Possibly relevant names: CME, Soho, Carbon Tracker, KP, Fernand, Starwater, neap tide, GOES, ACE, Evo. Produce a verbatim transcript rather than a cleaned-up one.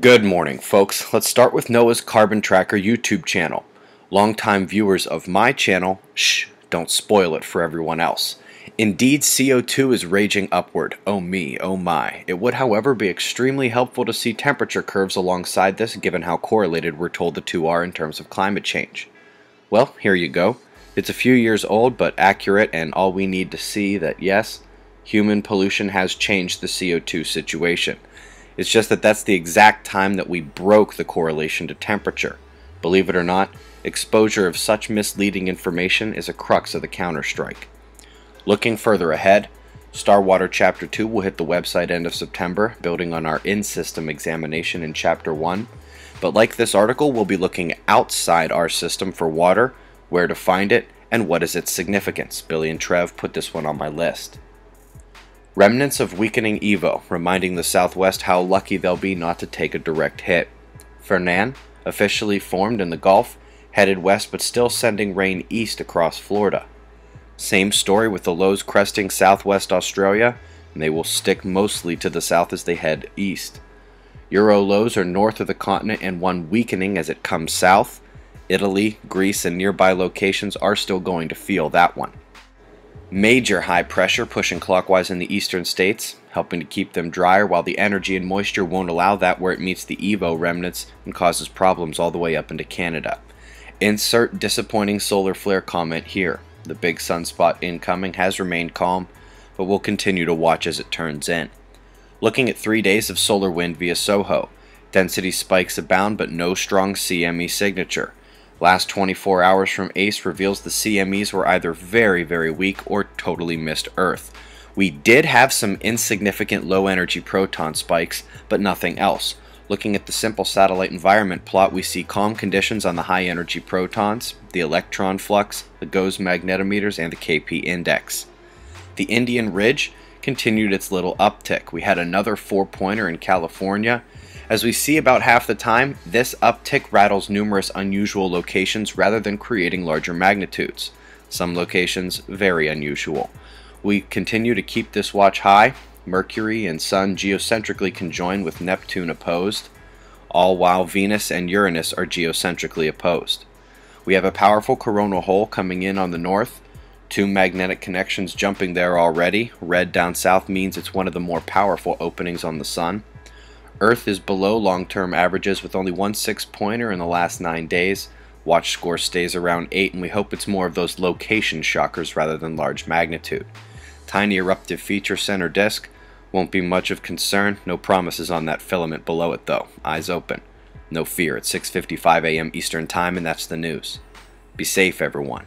Good morning, folks. Let's start with Noah's Carbon Tracker YouTube channel. Longtime viewers of my channel, shh, don't spoil it for everyone else. Indeed, C O two is raging upward. Oh me, oh my. It would, however, be extremely helpful to see temperature curves alongside this, given how correlated we're told the two are in terms of climate change. Well, here you go. It's a few years old, but accurate, and all we need to see that, yes, human pollution has changed the C O two situation. It's just that that's the exact time that we broke the correlation to temperature. Believe it or not, exposure of such misleading information is a crux of the counterstrike. Looking further ahead, Starwater Chapter two will hit the website end of September, building on our in-system examination in Chapter one. But like this article, we'll be looking outside our system for water, where to find it, and what is its significance. Billy and Trev put this one on my list. Remnants of weakening Evo, reminding the Southwest how lucky they'll be not to take a direct hit. Fernand, officially formed in the Gulf, headed west but still sending rain east across Florida. Same story with the lows cresting Southwest Australia, and they will stick mostly to the south as they head east. Euro lows are north of the continent and one weakening as it comes south. Italy, Greece, and nearby locations are still going to feel that one. Major high pressure pushing clockwise in the eastern states, helping to keep them drier while the energy and moisture won't allow that where it meets the Evo remnants and causes problems all the way up into Canada. Insert disappointing solar flare comment here. The big sunspot incoming has remained calm, but we'll continue to watch as it turns in. Looking at three days of solar wind via Soho. Density spikes abound but no strong C M E signature. Last twenty-four hours from ACE reveals the C M Es were either very, very weak or totally missed Earth. We did have some insignificant low-energy proton spikes, but nothing else. Looking at the simple satellite environment plot, we see calm conditions on the high-energy protons, the electron flux, the GOES magnetometers, and the K P index. The Indian Ridge continued its little uptick. We had another four-pointer in California. As we see about half the time, this uptick rattles numerous unusual locations rather than creating larger magnitudes. Some locations very unusual. We continue to keep this watch high. Mercury and Sun geocentrically conjoined with Neptune opposed, all while Venus and Uranus are geocentrically opposed. We have a powerful coronal hole coming in on the north. Two magnetic connections jumping there already. Red down south means it's one of the more powerful openings on the Sun. Earth is below long-term averages with only one six-pointer in the last nine days. Watch score stays around eight, and we hope it's more of those location shockers rather than large magnitude. Tiny eruptive feature center disk won't be much of concern. No promises on that filament below it, though. Eyes open. No fear. It's six fifty-five a m Eastern Time, and that's the news. Be safe, everyone.